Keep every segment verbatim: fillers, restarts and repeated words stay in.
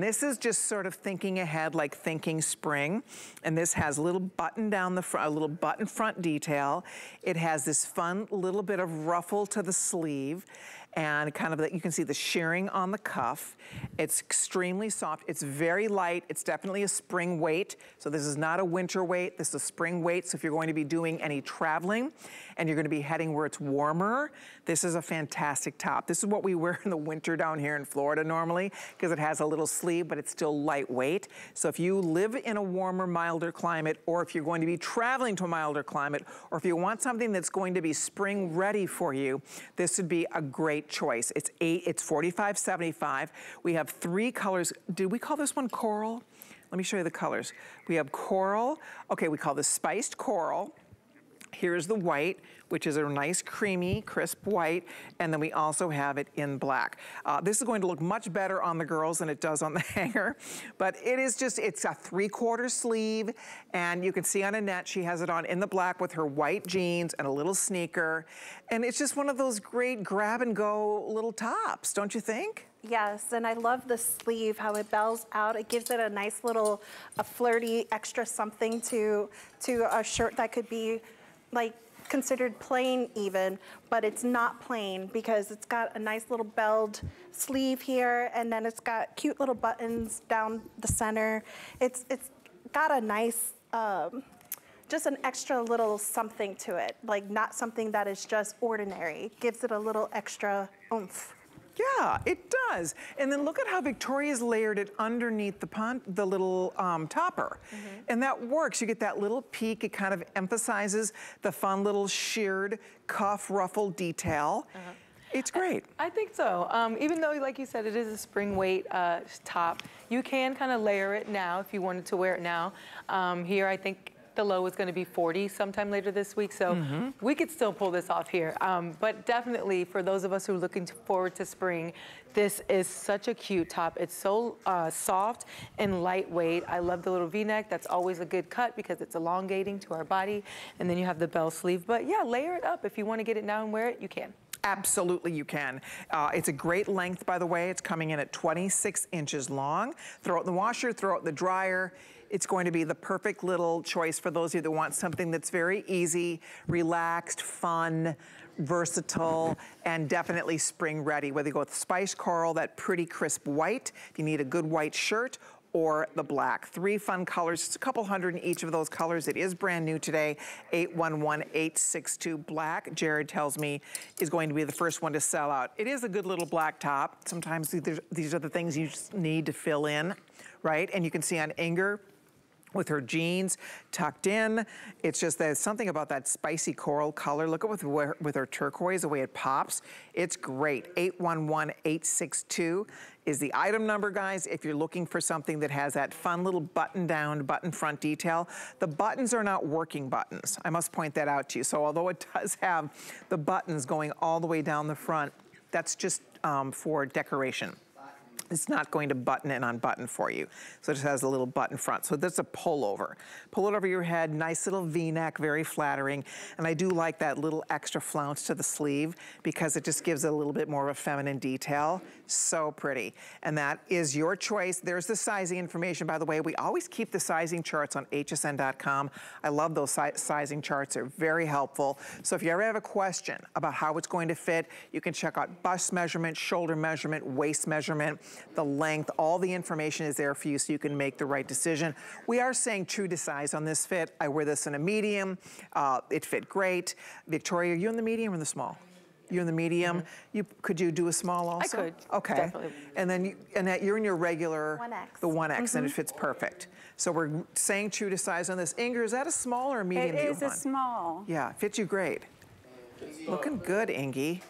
This is just sort of thinking ahead, like thinking spring. And this has a little button down the front, a little button front detail. It has this fun little bit of ruffle to the sleeve. And kind of, you can see the shearing on the cuff. It's extremely soft, it's very light, it's definitely a spring weight. So this is not a winter weight, this is a spring weight. So if you're going to be doing any traveling and you're gonna be heading where it's warmer, this is a fantastic top. This is what we wear in the winter down here in Florida normally, because it has a little sleeve, but it's still lightweight. So if you live in a warmer, milder climate, or if you're going to be traveling to a milder climate, or if you want something that's going to be spring ready for you, this would be a great choice. It's eight, it's forty-five seventy-five. We have three colors. Did we call this one coral? Let me show you the colors. We have coral. Okay, we call this spiced coral. Here's the white, which is a nice creamy, crisp white, and then we also have it in black. Uh, this is going to look much better on the girls than it does on the hanger, but it is just, it's a three-quarter sleeve, and you can see on Annette, she has it on in the black with her white jeans and a little sneaker, and it's just one of those great grab-and-go little tops, don't you think? Yes, and I love the sleeve, how it bells out. It gives it a nice little a flirty extra something to, to a shirt that could be like considered plain even, but it's not plain because it's got a nice little belled sleeve here, and then it's got cute little buttons down the center. It's it's got a nice, um, just an extra little something to it, like not something that is just ordinary. It gives it a little extra oomph. Yeah, it does. And then look at how Victoria's layered it underneath the pon the little um, topper. Mm-hmm. And that works. You get that little peak. It kind of emphasizes the fun little sheared cuff ruffle detail. Uh-huh. It's great. I, I think so. Um, even though, like you said, it is a spring weight uh, top, you can kind of layer it now if you wanted to wear it now. Um, here, I think the low is going to be forty sometime later this week, so mm-hmm. we could still pull this off here. Um, but definitely, for those of us who are looking forward to spring, this is such a cute top. It's so uh, soft and lightweight. I love the little V-neck. That's always a good cut because it's elongating to our body. And then you have the bell sleeve. But yeah, layer it up. If you want to get it now and wear it, you can. Absolutely you can. Uh, it's a great length, by the way. It's coming in at twenty-six inches long. Throw it in the washer, throw it in the dryer. It's going to be the perfect little choice for those of you that want something that's very easy, relaxed, fun, versatile, and definitely spring ready. Whether you go with spiced coral, that pretty crisp white, if you need a good white shirt, or the black. Three fun colors, just a couple hundred in each of those colors. It is brand new today, eight one one, eight six two black. Jared tells me is going to be the first one to sell out. It is a good little black top. Sometimes these are the things you just need to fill in, right? And you can see on Inger, with her jeans tucked in. It's just there's something about that spicy coral color. Look at with, with her turquoise, the way it pops. It's great. eight one one, eight six two is the item number, guys, if you're looking for something that has that fun little button-down, button-front detail. The buttons are not working buttons. I must point that out to you. So although it does have the buttons going all the way down the front, that's just um, for decoration. It's not going to button and unbutton for you. So it just has a little button front. So that's a pullover. Pull it over your head, nice little V-neck, very flattering. And I do like that little extra flounce to the sleeve because it just gives it a little bit more of a feminine detail. So pretty. And that is your choice. There's the sizing information, by the way. We always keep the sizing charts on H S N dot com. I love those si sizing charts. They're very helpful. So if you ever have a question about how it's going to fit, you can check out bust measurement, shoulder measurement, waist measurement, the length, all the information is there for you so you can make the right decision. We are saying true to size on this fit. I wear this in a medium. Uh, it fit great. Victoria, are you in the medium or the small? You're in the medium. Mm-hmm. You could you do a small also? I could. Okay. Definitely. And then you, and that you're in your regular one X. The one X, mm-hmm. and it fits perfect. So we're saying true to size on this. Inger, is that a small or a medium? It is a small. Yeah, fits you great. Looking good, Ingy.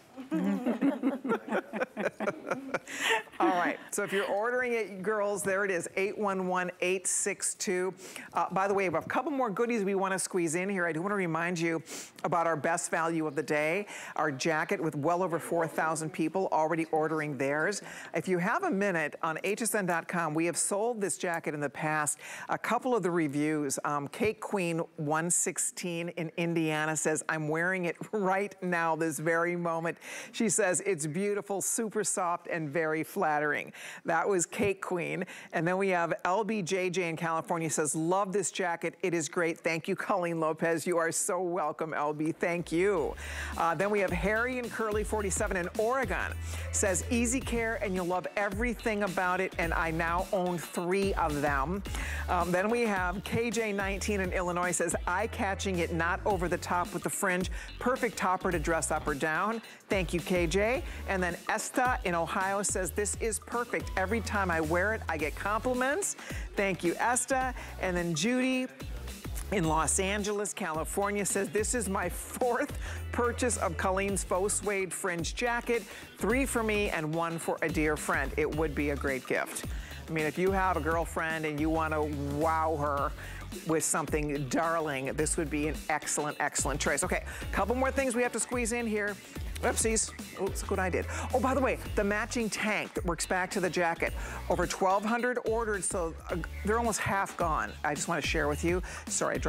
All right, so if you're ordering it, girls, there it is, eight one one, eight six two. Uh, by the way, we have a couple more goodies we want to squeeze in here. I do want to remind you about our best value of the day, our jacket with well over four thousand people already ordering theirs. If you have a minute, on H S N dot com, we have sold this jacket in the past. A couple of the reviews, um, Cake Queen one sixteen in Indiana says, I'm wearing it right now, this very moment. She says, it's beautiful, super soft and very flattering. That was Cake Queen. And then we have L B J J in California says, love this jacket. It is great. Thank you, Colleen Lopez. You are so welcome, L B. Thank you. Uh, then we have Harry and Curly forty-seven in Oregon says, easy care and you'll love everything about it. And I now own three of them. Um, then we have K J nineteen in Illinois says, eye-catching it, not over the top with the fringe. Perfect topper to dress up or down. Thank you, K J. And then Esta in Ohio says, this is perfect. Every time I wear it, I get compliments. Thank you, Esta. And then Judy in Los Angeles, California says, this is my fourth purchase of Colleen's faux suede fringe jacket. Three for me and one for a dear friend. It would be a great gift. I mean, if you have a girlfriend and you want to wow her with something darling, this would be an excellent, excellent choice. Okay, a couple more things we have to squeeze in here. Oopsies, oops, look what I did. Oh, by the way, the matching tank that works back to the jacket. Over twelve hundred ordered, so they're almost half gone. I just want to share with you. Sorry, I dropped